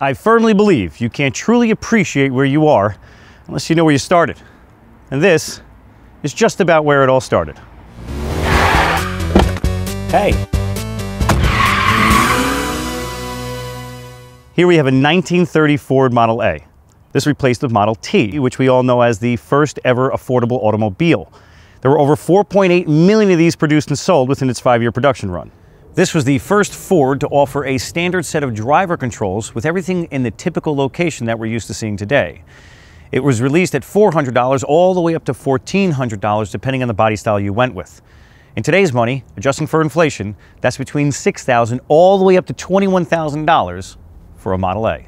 I firmly believe you can't truly appreciate where you are unless you know where you started. And this is just about where it all started. Hey. Here we have a 1930 Ford Model A. This replaced the Model T, which we all know as the first ever affordable automobile. There were over 4.8 million of these produced and sold within its 5-year production run. This was the first Ford to offer a standard set of driver controls with everything in the typical location that we're used to seeing today. It was released at $400 all the way up to $1,400 depending on the body style you went with. In today's money, adjusting for inflation, that's between $6,000 all the way up to $21,000 for a Model A.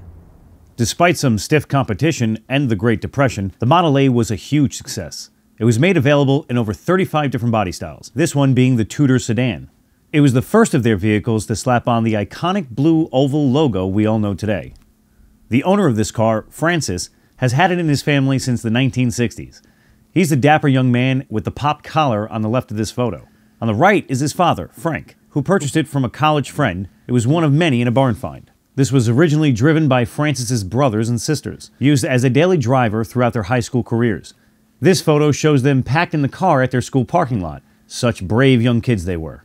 Despite some stiff competition and the Great Depression, the Model A was a huge success. It was made available in over 35 different body styles, this one being the Tudor sedan. It was the first of their vehicles to slap on the iconic blue oval logo we all know today. The owner of this car, Francis, has had it in his family since the 1960s. He's the dapper young man with the pop collar on the left of this photo. On the right is his father, Frank, who purchased it from a college friend. It was one of many in a barn find. This was originally driven by Francis's brothers and sisters, used as a daily driver throughout their high school careers. This photo shows them packed in the car at their school parking lot. Such brave young kids they were.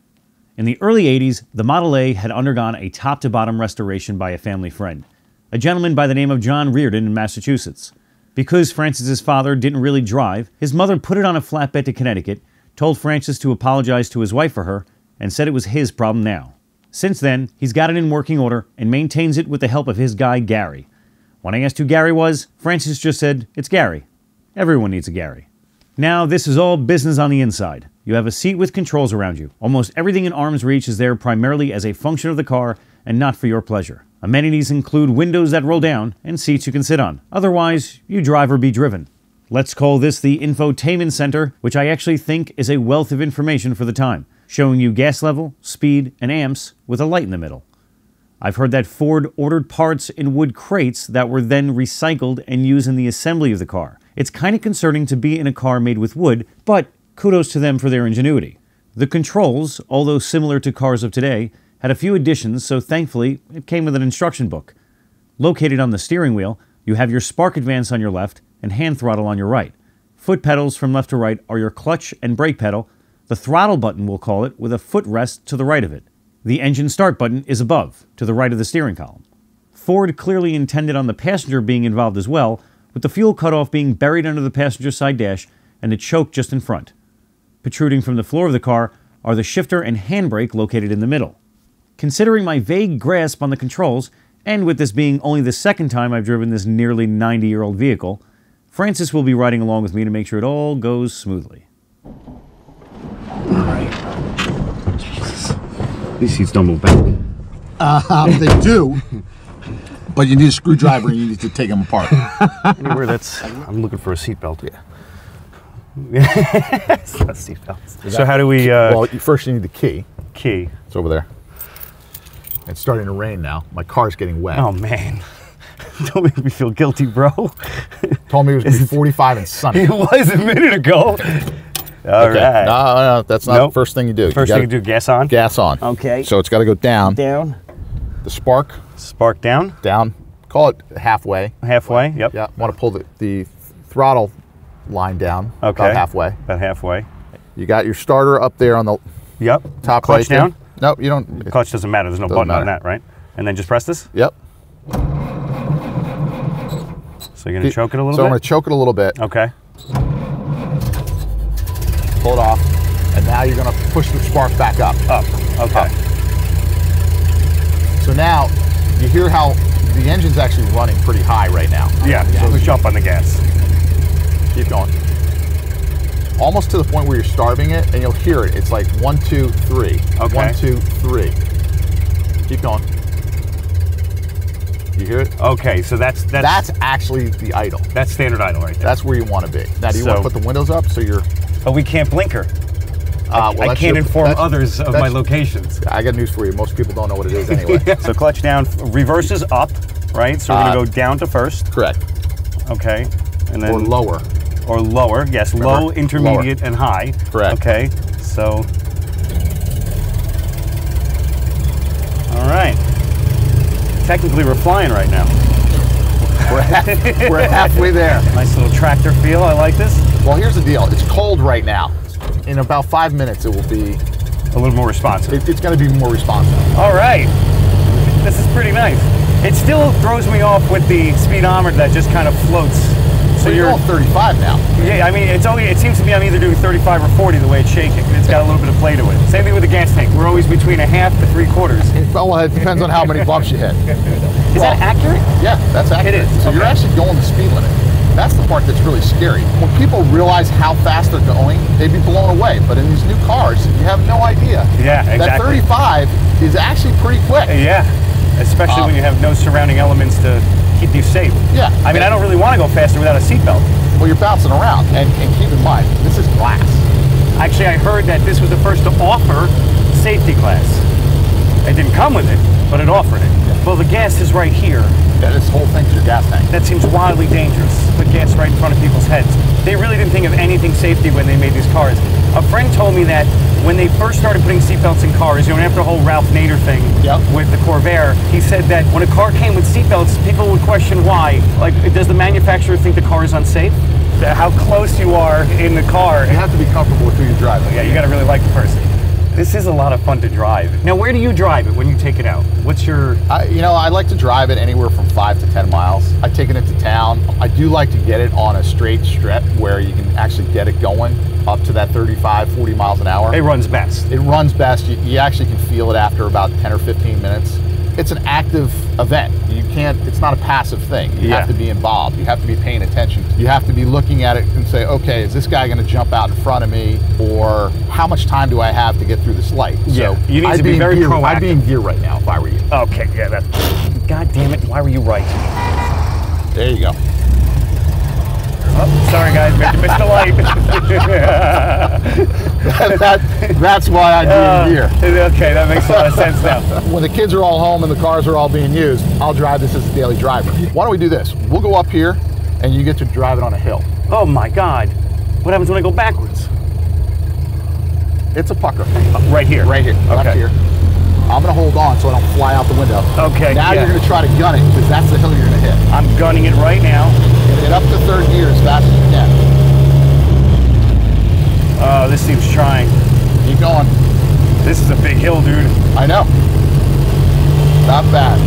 In the early 80s, the Model A had undergone a top-to-bottom restoration by a family friend, a gentleman by the name of John Reardon in Massachusetts. Because Francis's father didn't really drive, his mother put it on a flatbed to Connecticut, told Francis to apologize to his wife for her, and said it was his problem now. Since then, he's got it in working order and maintains it with the help of his guy, Gary. When I asked who Gary was, Francis just said, "It's Gary. Everyone needs a Gary." Now, this is all business on the inside. You have a seat with controls around you. Almost everything in arm's reach is there primarily as a function of the car and not for your pleasure. Amenities include windows that roll down and seats you can sit on. Otherwise, you drive or be driven. Let's call this the infotainment center, which I actually think is a wealth of information for the time, showing you gas level, speed, and amps with a light in the middle. I've heard that Ford ordered parts in wood crates that were then recycled and used in the assembly of the car. It's kind of concerning to be in a car made with wood, but kudos to them for their ingenuity. The controls, although similar to cars of today, had a few additions, so thankfully it came with an instruction book. Located on the steering wheel, you have your spark advance on your left and hand throttle on your right. Foot pedals from left to right are your clutch and brake pedal. The throttle button, we'll call it, with a footrest to the right of it. The engine start button is above, to the right of the steering column. Ford clearly intended on the passenger being involved as well, with the fuel cutoff being buried under the passenger side dash and the choke just in front. Protruding from the floor of the car are the shifter and handbrake located in the middle. Considering my vague grasp on the controls, and with this being only the second time I've driven this nearly 90-year-old vehicle, Francis will be riding along with me to make sure it all goes smoothly. These seats don't move back. They do, but you need a screwdriver and you need to take them apart. Anywhere that's, I'm looking for a seatbelt. Yeah. It's not seatbelts. So how do we... Well, first you need the key. Key. It's over there. It's starting to rain now. My car's getting wet. Oh, man. Don't make me feel guilty, bro. Told me it was going to be 45 and sunny. It was a minute ago. All right. No, that's not the first thing you do. First thing you do, gas on? Gas on. Okay. So it's got to go down. Down. The spark. Spark down. Down. Call it halfway. Halfway, yep. Yeah, want to pull the throttle line down. Okay. About halfway. About halfway. You got your starter up there on the top right. Clutch down? No, you don't. Clutch doesn't matter. There's no button on that, right? And then just press this? Yep. So you're going to choke it a little bit? So I'm going to choke it a little bit. Okay. Pull it off, and now you're going to push the spark back up. Up, okay. Up. So now, you hear how the engine's actually running pretty high right now. Yeah, so push up on the gas. Keep going. Almost to the point where you're starving it, and you'll hear it. It's like 1, 2, 3. Okay. 1, 2, 3. Keep going. You hear it? Okay, so that's actually the idle. That's standard idle right there. That's where you want to be. Now, do you want to put the windows up so you're... But we can't blinker. Well, I can't inform others of my locations. I got news for you. Most people don't know what it is anyway. So clutch down, reverse is up, right? So we're going to go down to first. Correct. Okay. And then, or lower. Or lower, yes. Remember, low, intermediate, and high. Correct. Okay, so. All right. technically we're flying right now. We're halfway there. Nice little tractor feel. I like this. Well, here's the deal. It's cold right now. In about 5 minutes, it will be a little more responsive. It's going to be more responsive. All right. This is pretty nice. It still throws me off with the speedometer that just kind of floats. So you're all 35 now. Yeah, I mean, it's only, it seems to me I'm either doing 35 or 40 the way it's shaking. It's got a little bit of play to it. Same thing with the gas tank. We're always between a half to 3/4. Well, it depends on how many bumps you hit. Is that accurate? Yeah, that's accurate. It is. So you're actually going the speed limit. That's the part that's really scary. When people realize how fast they're going, they'd be blown away. But in these new cars, you have no idea. Yeah, exactly. That 35 is actually pretty quick. Yeah, especially when you have no surrounding elements to keep you safe. Yeah. I mean, I don't really want to go faster without a seatbelt. Well, you're bouncing around. And keep in mind, this is glass. Actually, I heard that this was the first to offer safety glass. It didn't come with it, but it offered it. Yeah. Well, the gas is right here. Yeah, this whole thing's your gas tank. That seems wildly dangerous. Put gas right in front of people's heads. They really didn't think of anything safety when they made these cars. A friend told me that when they first started putting seatbelts in cars, you know, after the whole Ralph Nader thing with the Corvair, he said that when a car came with seatbelts, people would question why. Like, does the manufacturer think the car is unsafe? How close you are in the car. You have to be comfortable with who you're driving. Yeah, you got to really like the person. This is a lot of fun to drive. Now, where do you drive it when you take it out? What's your... you know, I like to drive it anywhere from 5 to 10 miles. I've taken it to town. I do like to get it on a straight strip where you can actually get it going up to that 35, 40 miles an hour. It runs best. It runs best. You actually can feel it after about 10 or 15 minutes. It's an active event. You can't... It's not a passive thing. You have to be involved. You have to be paying attention. You have to be looking at it and say, okay, is this guy going to jump out in front of me? Or how much time do I have to get through this light? Yeah, so you need to be very proactive. I'd be in gear right now if I were you. Okay, yeah, that's... God damn it, why were you right? There you go. Oh, sorry guys, missed the light. that's why I do it here. Okay, that makes a lot of sense now. When the kids are all home and the cars are all being used, I'll drive this as a daily driver. Why don't we do this? We'll go up here and you get to drive it on a hill. Oh my God. What happens when I go backwards? It's a pucker. Right here. Right here. Okay. Up here. I'm going to hold on so I don't fly out the window. Okay. Now you're going to try to gun it because that's the hill you're going to hit. I'm gunning it right now. Get up to third gear as fast as you can. Oh, this seems trying. Keep going. This is a big hill, dude. I know. Not bad.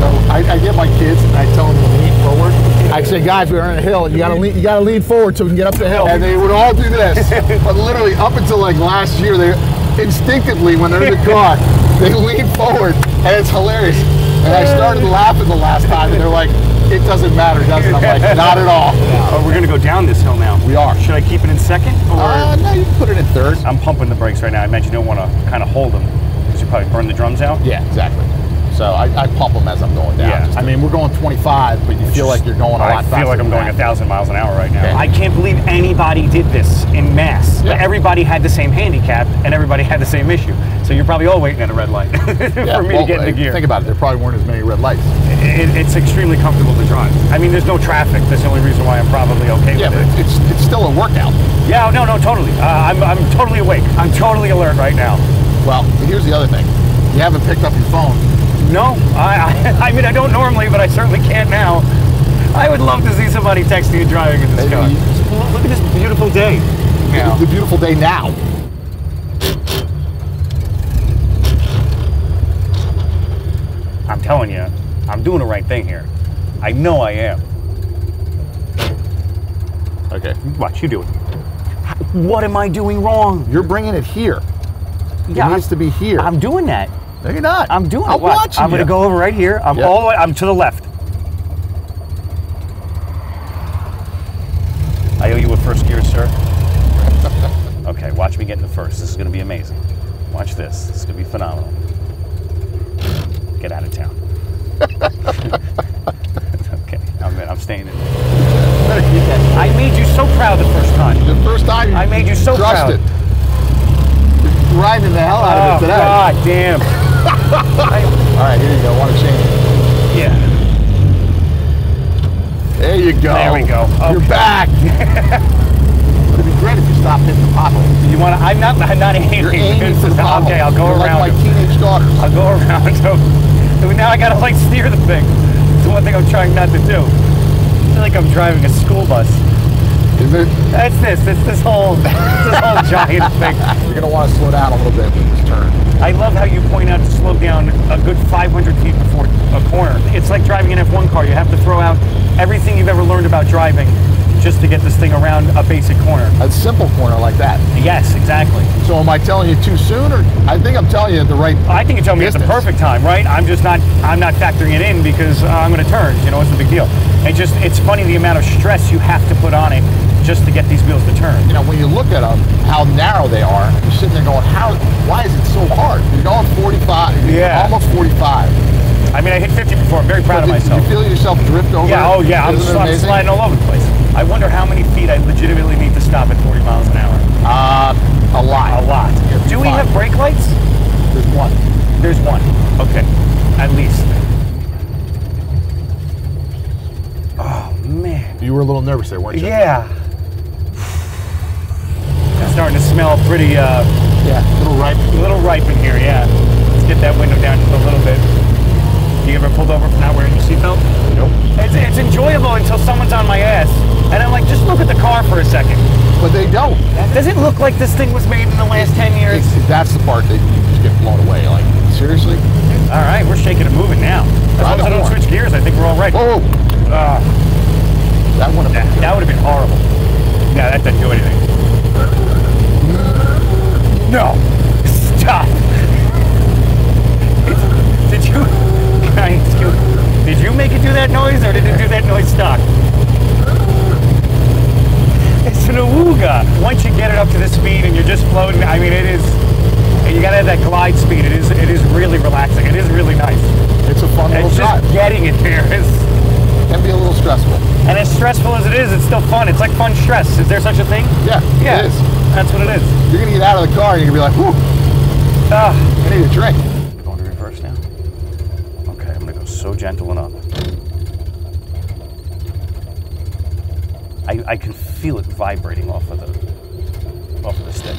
So I get my kids and I tell them to lean forward. I say, guys, we're on a hill. You gotta lean forward so we can get up the hill. And they would all do this. But literally, up until like last year, they instinctively, when they're in the car, they lean forward, and it's hilarious. And I started laughing the last time, and they're like, it doesn't matter, does it? I'm like, not at all. Oh, we're going to go down this hill now. We are. Should I keep it in second? Or? No, you can put it in third. I'm pumping the brakes right now. I imagine you don't want to kind of hold them because you probably burn the drums out. Yeah, exactly. So I pump them as I'm going down. Yeah. I mean, we're going 25, but you feel like you're going a lot faster. I feel like I'm going 1,000 miles an hour right now. Okay. I can't believe anybody did this in mass. Yeah. But everybody had the same handicap, and everybody had the same issue. So you're probably all waiting at a red light for me to get in the gear. Think about it. There probably weren't as many red lights. It's extremely comfortable to drive. I mean, there's no traffic. That's the only reason why I'm probably okay with it. Yeah, but it's still a workout. Yeah, no, totally. I'm totally awake. I'm totally alert right now. Well, here's the other thing. You haven't picked up your phone. No, I mean, I don't normally, but I certainly can't now. I would love to see somebody texting and driving in this car. Look at this beautiful day. Yeah. The beautiful day now. I'm telling you, I'm doing the right thing here. I know I am. Okay, watch, you do it. What am I doing wrong? You're bringing it here. Yeah, it needs to be here. I'm doing that. No, you're not. I'm doing it. I'm watching. I'm going to go over right here. I'm all the way. I'm to the left. I owe you a first gear, sir. Okay, watch me get into first. This is going to be amazing. Watch this. This is going to be phenomenal. Get out of town. Okay, I'm staying in. I made you so proud the first time. The first time. I made you so proud. It. You're grinding the hell out of it today. God damn. All right, here you go. Want to change it? Yeah. There you go. There we go. Okay. You're back. It would be great if you stopped hitting the pothole. You want to? I'm not aiming. You're aiming for the pothole. Okay, I'll go around. Like my teenage daughters. I'll go around. So now I gotta like steer the thing. It's the one thing I'm trying not to do. I feel like I'm driving a school bus. Is it? That's this. It's this whole, giant thing. You're gonna want to slow down a little bit with this turn. I love how you point out to slow down a good 500 feet before a corner. It's like driving an F1 car. You have to throw out everything you've ever learned about driving just to get this thing around a basic corner. A simple corner like that. Yes, exactly. So am I telling you too soon, or I think I'm telling you at the right distance? I think you're telling me at the perfect time, right? I'm just not, I'm not factoring it in because I'm going to turn. You know, it's a big deal. It just, it's funny the amount of stress you have to put on it just to get these wheels to turn. You know, when you look at them, how narrow they are, you're sitting there going, how, why is it so hard? You're going 45, you're almost 45. I mean, I hit 50 before. I'm very proud of myself. Did you feel yourself drift over? Yeah, oh yeah, I'm sliding all over the place. I wonder how many feet I legitimately need to stop at 40 miles an hour. A lot. A lot. Do we have brake lights? There's one. There's one. Okay, at least. Oh, man. You were a little nervous there, weren't you? Yeah. It's starting to smell pretty, yeah, a little ripe in here, yeah. Let's get that window down just a little bit. You ever pulled over for not wearing your seatbelt? Nope. It's enjoyable until someone's on my ass. And I'm like, just look at the car for a second. But they don't. Does it look like this thing was made in the last 10 years? That's the part that you just get blown away. Like, seriously? All right, we're shaking and moving now. As long as I don't switch gears, I think we're all right. Whoa! That would have been, that would have been horrible. Yeah, that doesn't do anything. No! Stop! Did you... Did you make it do that noise, or did it do that noise stock? It's an awooga. Once you get it up to this speed and you're just floating, I mean, it is, you gotta have that glide speed. It is really relaxing. It is really nice. It's a fun little shot. Just getting it there is, can be a little stressful. And as stressful as it is, it's still fun. It's like fun stress. Is there such a thing? Yeah, yeah, it is. That's what it is. You're gonna get out of the car and you're gonna be like, whew, I need a drink. So gentle and up. I can feel it vibrating off of the stick.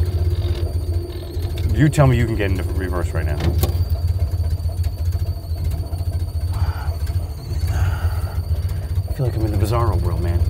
You tell me you can get into reverse right now. I feel like I'm in the bizarro world, man.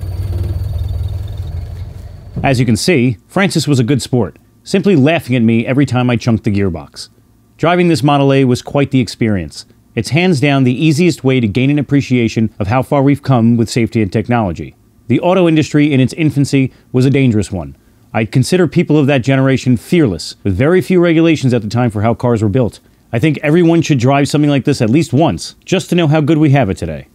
As you can see, Francis was a good sport, simply laughing at me every time I chunked the gearbox. Driving this Model A was quite the experience. It's hands down the easiest way to gain an appreciation of how far we've come with safety and technology. The auto industry in its infancy was a dangerous one. I'd consider people of that generation fearless, with very few regulations at the time for how cars were built. I think everyone should drive something like this at least once, just to know how good we have it today.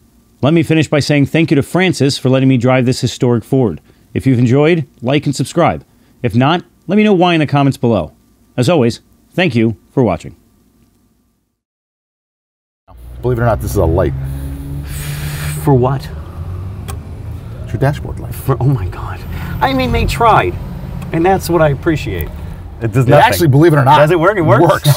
Let me finish by saying thank you to Francis for letting me drive this historic Ford. If you've enjoyed, like and subscribe. If not, let me know why in the comments below. As always, thank you for watching. Believe it or not, this is a light. For what? It's your dashboard light. For, oh my God. I mean, they tried, and that's what I appreciate. It does nothing. Actually, believe it or not, does it work? It works.